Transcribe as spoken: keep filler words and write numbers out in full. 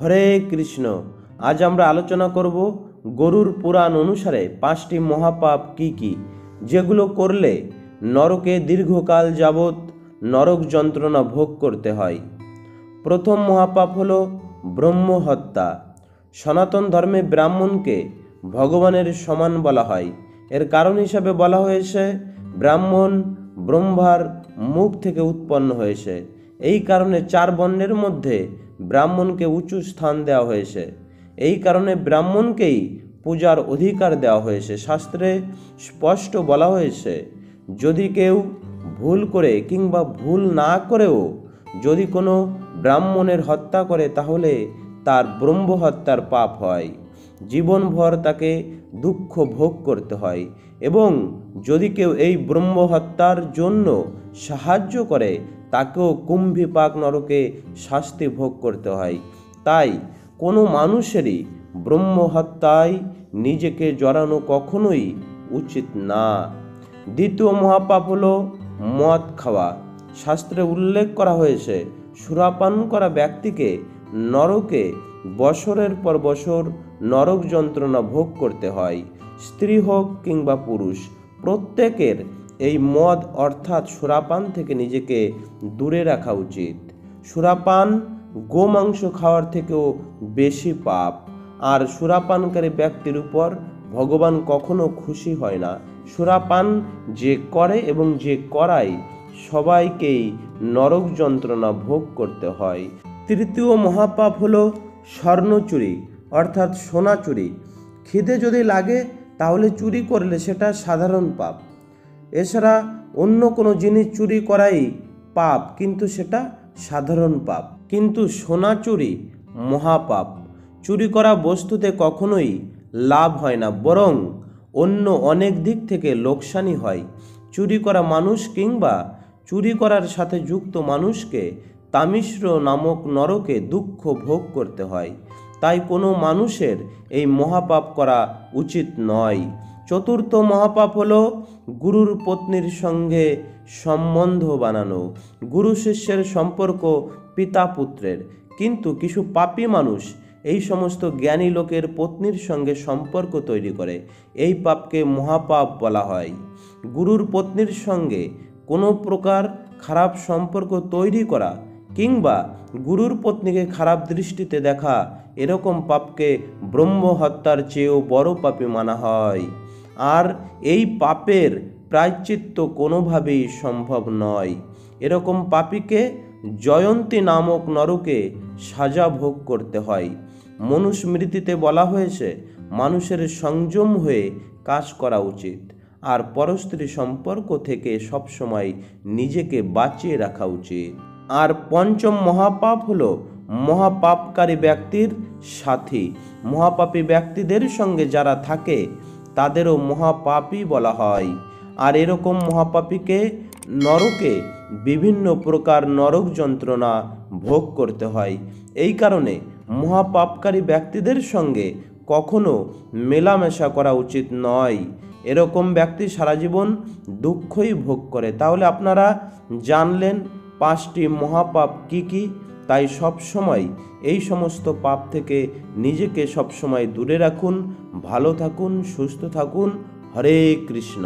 হরে কৃষ্ণ। আজ আমরা আলোচনা করব গরুর পুরাণ অনুসারে পাঁচটি মহাপাপ কি কি, যেগুলো করলে নরকে দীর্ঘকাল যাবৎ নরক যন্ত্রণা ভোগ করতে হয়। প্রথম মহাপাপ হল ব্রহ্মহত্যা। সনাতন ধর্মে ব্রাহ্মণকে ভগবানের সমান বলা হয়। এর কারণ হিসাবে বলা হয়েছে ব্রাহ্মণ ব্রহ্মার মুখ থেকে উৎপন্ন হয়েছে। এই কারণে চার বর্ণের মধ্যে ব্রাহ্মণকে উঁচু স্থান দেওয়া হয়েছে। এই কারণে ব্রাহ্মণকেই পূজার অধিকার দেওয়া হয়েছে। শাস্ত্রে স্পষ্ট বলা হয়েছে, যদি কেউ ভুল করে কিংবা ভুল না করেও যদি কোনো ব্রাহ্মণের হত্যা করে তাহলে তার ব্রহ্মহত্যার পাপ হয়। জীবনভর তাকে দুঃখ ভোগ করতে হয়। এবং যদি কেউ এই ব্রহ্মহত্যার জন্য সাহায্য করে তাকেও কুম্ভীপাক নরকে শাস্তি ভোগ করতে হয়। তাই কোনো মানুষেরই ব্রহ্মহত্যায় নিজেকে জড়ানো কখনোই উচিত না। দ্বিতীয় মহাপাপ হল মদ খাওয়া। শাস্ত্রে উল্লেখ করা হয়েছে সুরাপান করা ব্যক্তিকে নরকে বছরের পর বছর নরক যন্ত্রণা ভোগ করতে হয়। স্ত্রী হোক কিংবা পুরুষ, প্রত্যেকের এই মদ অর্থাৎ সুরাপান থেকে নিজেকে দূরে রাখা উচিত। সুরাপান গোমাংস খাওয়ার থেকেও বেশি পাপ। আর সুরাপানকারী ব্যক্তির উপর ভগবান কখনো খুশি হয় না। সুরাপান যে করে এবং যে করায় সবাইকেই নরক যন্ত্রণা ভোগ করতে হয়। তৃতীয় মহাপাপ হলো স্বর্ণচুরি অর্থাৎ সোনা চুরি। খিদে যদি লাগে তাহলে চুরি করলে সেটা সাধারণ পাপ। এছাড়া অন্য কোনো জিনিস চুরি করাই পাপ, কিন্তু সেটা সাধারণ পাপ। কিন্তু সোনা চুরি মহাপাপ। চুরি করা বস্তুতে কখনোই লাভ হয় না, বরং অন্য অনেক দিক থেকে লোকসানই হয়। চুরি করা মানুষ কিংবা চুরি করার সাথে যুক্ত মানুষকে তামিশ্র নামক নরকে দুঃখ ভোগ করতে হয়। তাই কোনো মানুষের এই মহাপাপ করা উচিত নয়। চতুর্থ মহাপাপ হলো গুরুর পত্নীর সঙ্গে সম্বন্ধ বানানো। গুরু শিষ্যের সম্পর্ক পিতা পুত্রের, কিন্তু কিছু পাপী মানুষ এই সমস্ত জ্ঞানী লোকের পত্নীর সঙ্গে সম্পর্ক তৈরি করে। এই পাপকে মহাপাপ বলা হয়। গুরুর পত্নীর সঙ্গে কোনো প্রকার খারাপ সম্পর্ক তৈরি করা কিংবা গুরুর পত্নীকে খারাপ দৃষ্টিতে দেখা, এরকম পাপকে ব্রহ্মহত্যার চেয়েও বড় পাপে মানা হয়। আর এই পাপের প্রায়শ্চিত্ত কোনোভাবেই সম্ভব নয়। এরকম পাপীকে জয়ন্তী নামক নরকে সাজা ভোগ করতে হয়। মনুস্মৃতিতে বলা হয়েছে মানুষের সংযম হয়ে কাজ করা উচিত, আর পরস্ত্রী সম্পর্ক থেকে সবসময় নিজেকে বাঁচিয়ে রাখা উচিত। আর পঞ্চম মহাপাপ হলো মহাপাপকারী ব্যক্তির সাথী। মহাপাপী ব্যক্তিদের সঙ্গে যারা থাকে তাদেরও মহাপাপী বলা হয়। আর এরকম মহাপাপীকে নরকে বিভিন্ন প্রকার নরক যন্ত্রণা ভোগ করতে হয়। এই কারণে মহাপাপকারী ব্যক্তিদের সঙ্গে কখনো মেলামেশা করা উচিত নয়। এরকম ব্যক্তি সারা জীবন দুঃখই ভোগ করে। তাহলে আপনারা জানলেন পাঁচটি মহাপাপ কি কি। তাই সবসময় এই সমস্ত পাপ থেকে নিজেকে সবসময় দূরে রাখুন। ভালো থাকুন, সুস্থ থাকুন। হরে কৃষ্ণ।